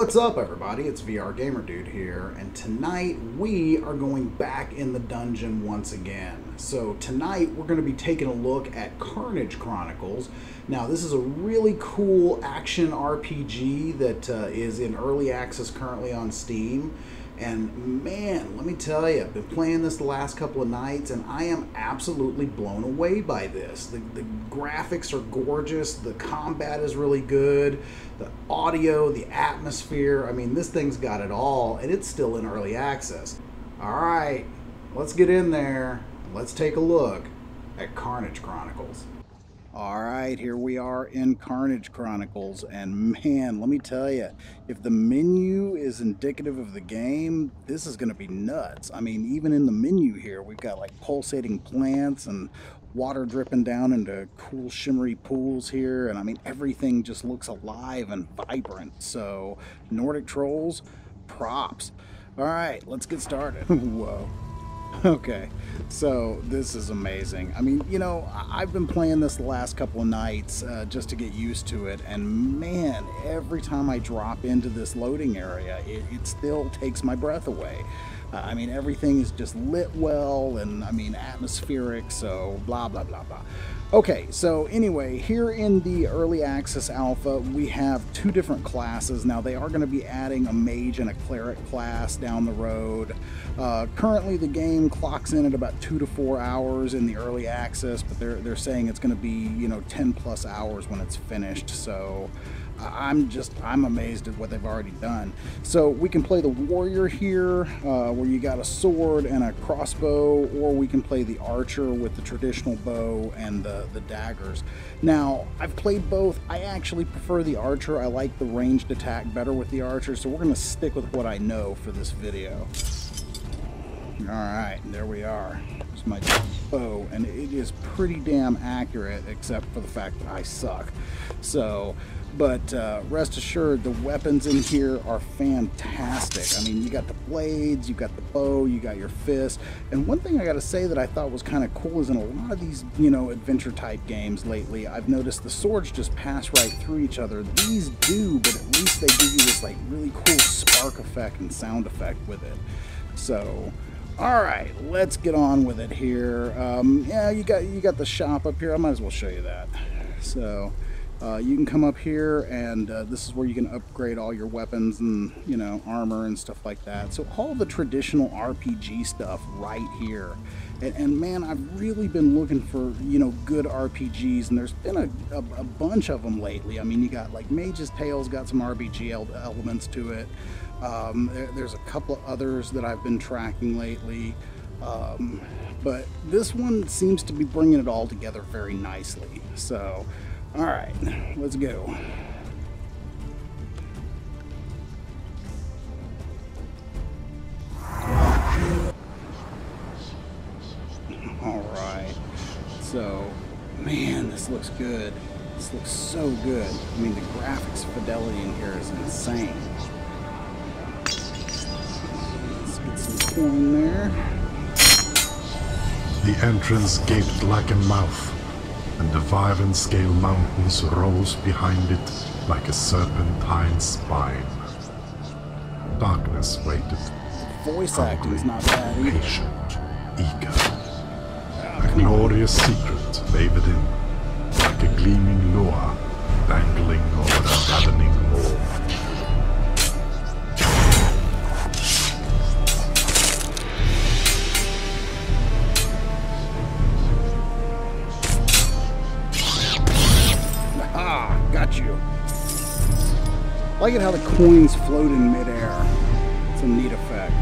What's up, everybody? It's VR Gamer Dude here, and tonight we are going back in the dungeon once again. So tonight we're going to be taking a look at Karnage Chronicles. Now this is a really cool action RPG that is in early access currently on Steam. And man, let me tell you, I've been playing this the last couple of nights and I am absolutely blown away by this. The graphics are gorgeous, the combat is really good, the audio, the atmosphere. I mean, this thing's got it all and it's still in early access. All right, let's get in there. Let's take a look at Karnage Chronicles. All right, here we are in Karnage Chronicles, and man, let me tell you, if the menu is indicative of the game, this is going to be nuts. I mean, even in the menu here, we've got like pulsating plants and water dripping down into cool shimmery pools here, and I mean, everything just looks alive and vibrant. So, Nordic Trolls, props. All right, let's get started. Whoa. Okay, so this is amazing. I mean, you know, I've been playing this the last couple of nights just to get used to it, and man, every time I drop into this loading area, it still takes my breath away. I mean, everything is just lit well, and I mean, atmospheric, so blah, blah, blah, blah. Okay, so anyway, here in the early access alpha, we have two different classes. Now, they are going to be adding a mage and a cleric class down the road. Currently, the game clocks in at about 2 to 4 hours in the early access, but they're saying it's going to be, you know, 10 plus hours when it's finished, so I'm amazed at what they've already done. So we can play the warrior here, where you got a sword and a crossbow, or we can play the archer with the traditional bow and the daggers. Now, I've played both. I actually prefer the archer. I like the ranged attack better with the archer, so we're gonna stick with what I know for this video. All right, there we are. There's my bow, and it is pretty damn accurate, except for the fact that I suck. So, but rest assured, the weapons in here are fantastic. I mean, you got the blades, you got the bow, you got your fist. And one thing I gotta say that I thought was kind of cool is in a lot of these, you know, adventure type games lately, I've noticed the swords just pass right through each other. These do, but at least they give you this like really cool spark effect and sound effect with it. So, all right, let's get on with it here. Yeah, you got the shop up here. I might as well show you that. So, you can come up here, and this is where you can upgrade all your weapons and, you know, armor and stuff like that. So all the traditional RPG stuff right here. And man, I've really been looking for, you know, good RPGs, and there's been a bunch of them lately. I mean, you got like Mage's Tales got some RPG elements to it. There's a couple of others that I've been tracking lately, but this one seems to be bringing it all together very nicely. So, all right, let's go. All right, so, man, this looks good. This looks so good. I mean, the graphics fidelity in here is insane. Let's get some coin there. The entrance gaped like a mouth, and the Vive and Scale Mountains rose behind it like a serpentine spine. Darkness waited. Voice acting is not bad either. Patient, eager. A glorious secret wavered in, like a gleaming lure dangling over the ravening wall. I like it how the coins float in midair. It's a neat effect.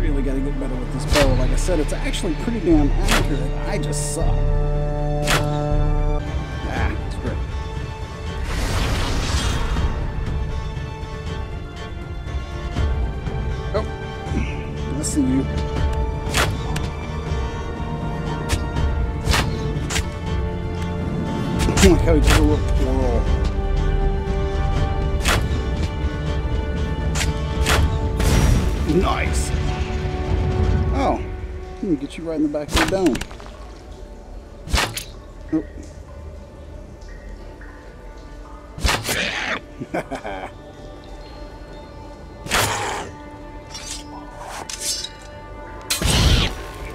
Really gotta get better with this bow. Like I said, it's actually pretty damn accurate. I just suck. It's great. Oh, I see you. Look how he did a little twirl. Nice. Oh, I'm gonna get you right in the back of the dome.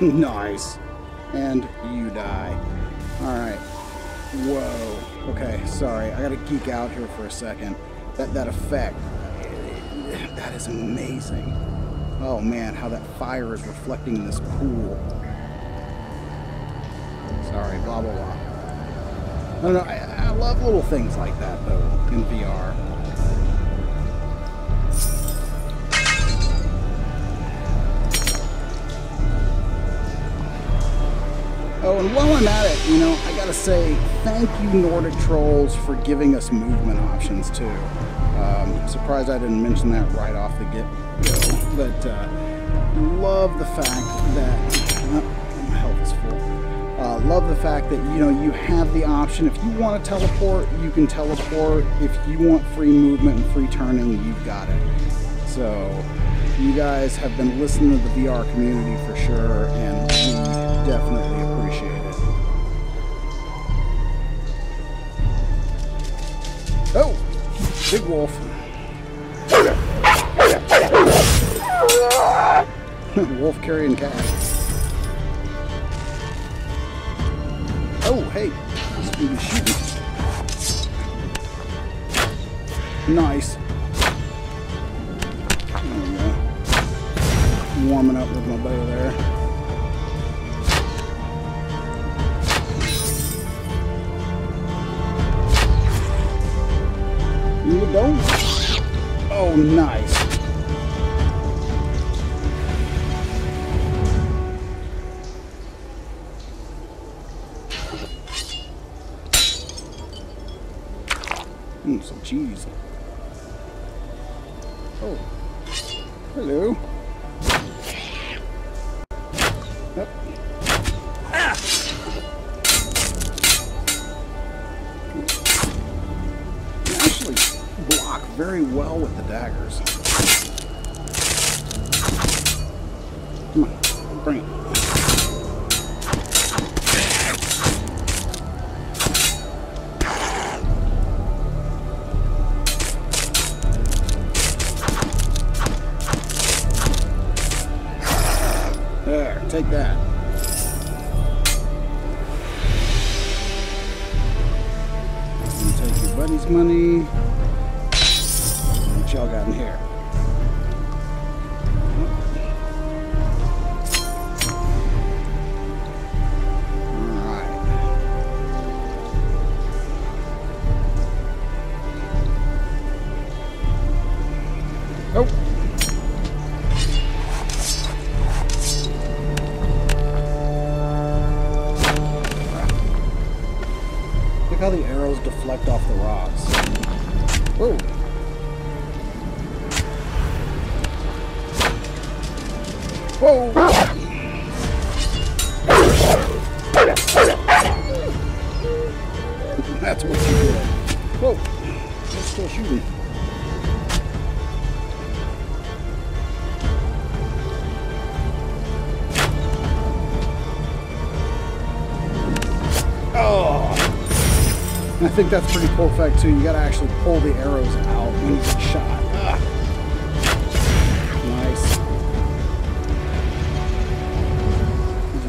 Nice. And you die. Alright. Whoa. Okay, sorry. I gotta geek out here for a second. That effect. That is amazing. Oh man, how that fire is reflecting in this pool. Sorry, blah, blah, blah. I don't know, I love little things like that, though, in VR. Oh, and while I'm at it, you know, I gotta say, thank you, Nordic Trolls, for giving us movement options, too. Surprised I didn't mention that right off the get-go, but love the fact that my health is full. Love the fact that you have the option. If you want to teleport, you can teleport. If you want free movement and free turning, you've got it. So you guys have been listening to the VR community for sure, and we definitely appreciate it. Oh! Big wolf. Wolf carrying cat. Oh, hey. Speedy shooting. Nice. There we go. Warming up with my bow there. You would go. Oh, nice. Some cheese. Oh, hello. Yep. Very well with the daggers. Come on, bring it. There, take that. You take your buddy's money. Y'all got in here. Alright. Oh! Look how the arrows deflect off the rocks. Whoa! Whoa! That's what you did. Whoa! They're still shooting. Oh! I think that's pretty cool effect too. You gotta actually pull the arrows out when you get shot.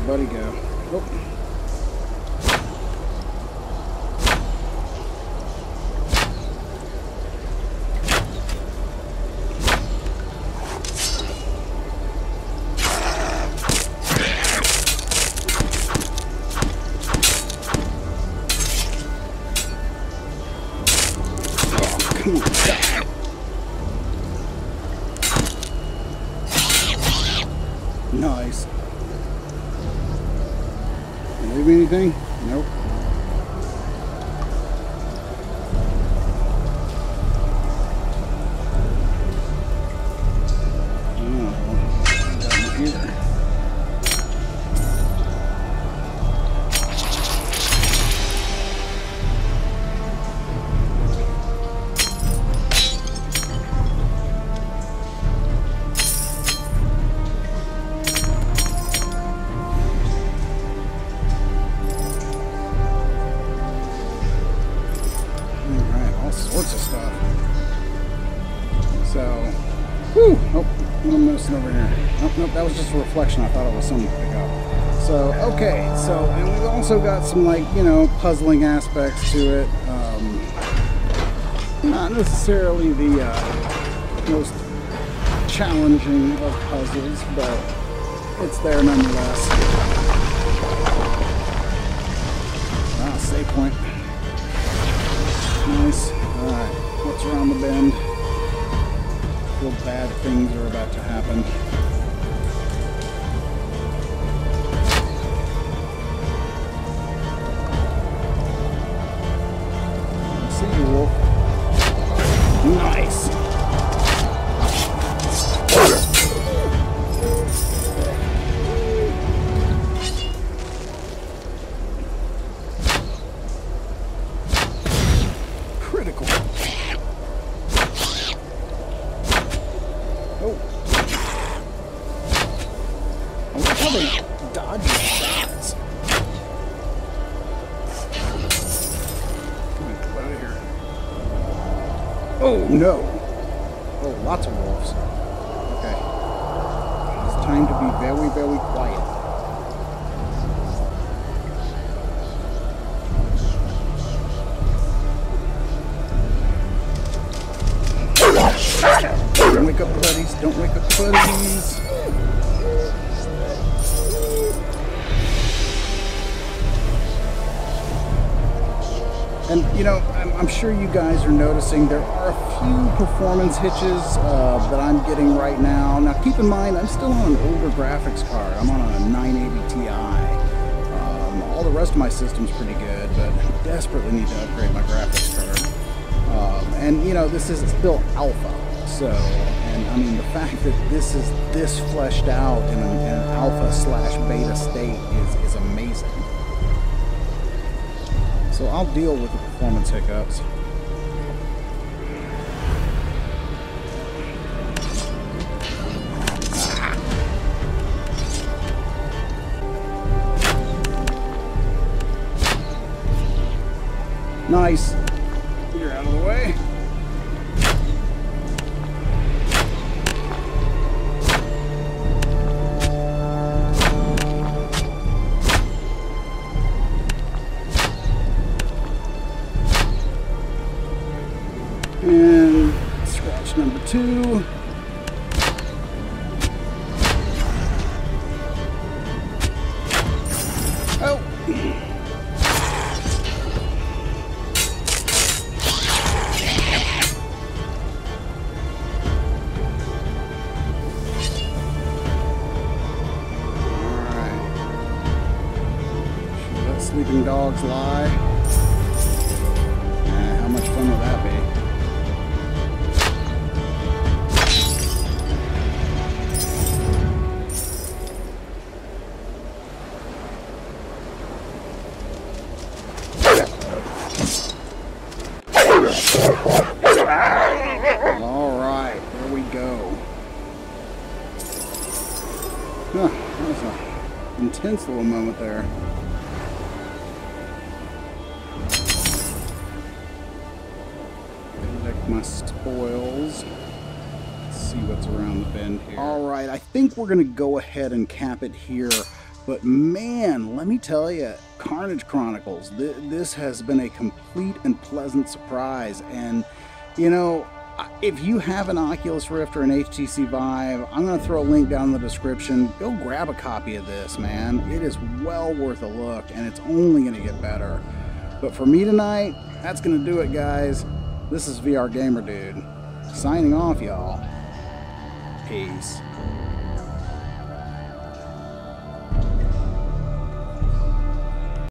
Buddy go. Oh, come on. Nice. Leave anything? Nope. Down here. sorts of stuff. So, whew, oh, little motion over here. Nope, nope, that was just a reflection. I thought it was something to pick up. So, okay, so, and we've also got some, like, you know, puzzling aspects to it. Not necessarily the most challenging of puzzles, but it's there nonetheless. Ah, save point. Nice. Alright, what's around the bend? I feel bad things are about to happen. I see you, Wolf. Nice! No. Oh, lots of wolves. Okay. It's time to be very, very quiet. Don't wake up, buddies. Don't wake up, buddies. And, you know, I'm sure you guys are noticing there are a few performance hitches that I'm getting right now. Now keep in mind, I'm still on an older graphics card. I'm on a 980 Ti. All the rest of my system's pretty good, but I desperately need to upgrade my graphics card. And you know, this is still alpha. So, and I mean, the fact that this is this fleshed out in an alpha/beta state is amazing. So I'll deal with the performance hiccups. Nice. You're out of the way. And scratch number two. Oh! Alright. Should let sleeping dogs lie? How much fun will that be? Intense little moment there. Collect my spoils. Let's see what's around the bend here. Alright, I think we're going to go ahead and cap it here. But man, let me tell you, Karnage Chronicles, this has been a complete and pleasant surprise. And, you know, if you have an Oculus Rift or an HTC Vive, I'm going to throw a link down in the description. Go grab a copy of this, man. It is well worth a look, and it's only going to get better. But for me tonight, that's going to do it, guys. This is VR Gamer Dude, signing off, y'all. Peace.